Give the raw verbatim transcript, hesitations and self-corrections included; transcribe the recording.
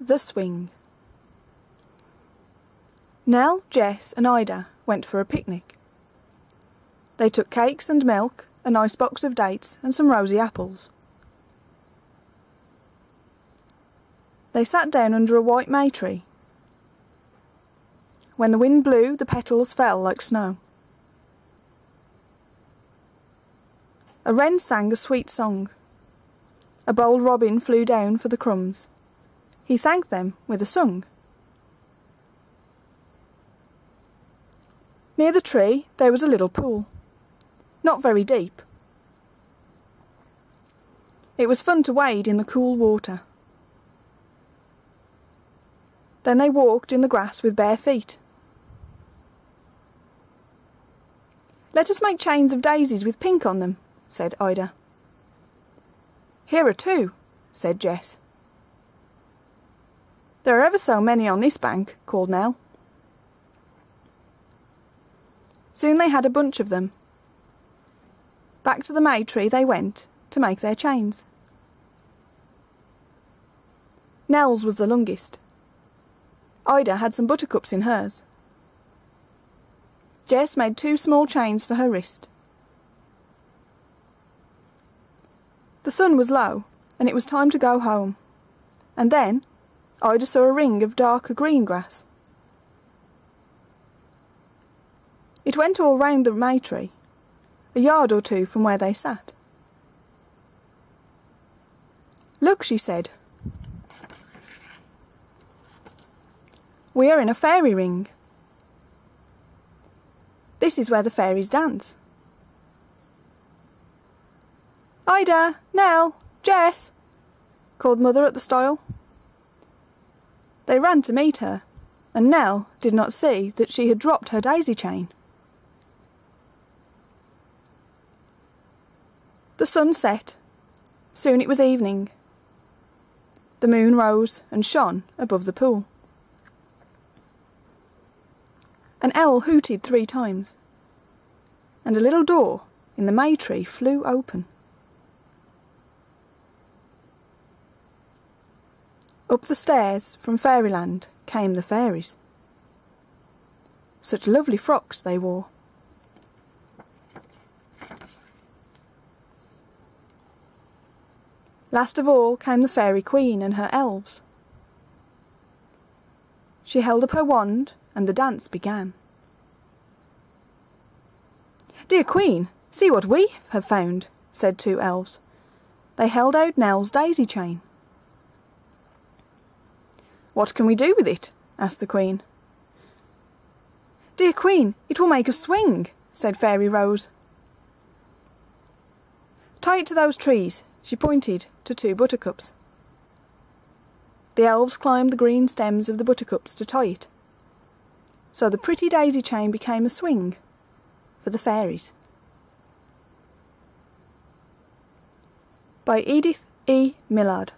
The Swing. Nell, Jess and Ida went for a picnic. They took cakes and milk, a nice box of dates and some rosy apples. They sat down under a white may tree. When the wind blew, the petals fell like snow. A wren sang a sweet song. A bold robin flew down for the crumbs. He thanked them with a song. Near the tree there was a little pool, not very deep. It was fun to wade in the cool water. Then they walked in the grass with bare feet. "Let us make chains of daisies with pink on them," said Ida. "Here are two," said Jess. "There are ever so many on this bank," called Nell. Soon they had a bunch of them. Back to the may tree they went to make their chains. Nell's was the longest. Ida had some buttercups in hers. Jess made two small chains for her wrist. The sun was low, and it was time to go home. And then Ida saw a ring of darker green grass. It went all round the may tree, a yard or two from where they sat. "Look," she said. "We are in a fairy ring. This is where the fairies dance. Ida, Nell, Jess," called Mother at the stile. They ran to meet her, and Nell did not see that she had dropped her daisy chain. The sun set. Soon it was evening. The moon rose and shone above the pool. An owl hooted three times, and a little door in the may tree flew open. Up the stairs from Fairyland came the fairies. Such lovely frocks they wore. Last of all came the fairy queen and her elves. She held up her wand and the dance began. "Dear queen, see what we have found," said two elves. They held out Nell's daisy chain. "What can we do with it?" asked the Queen. "Dear Queen, it will make a swing," said Fairy Rose. "Tie it to those trees," she pointed to two buttercups. The elves climbed the green stems of the buttercups to tie it. So the pretty daisy chain became a swing for the fairies. By Edith E. Millard.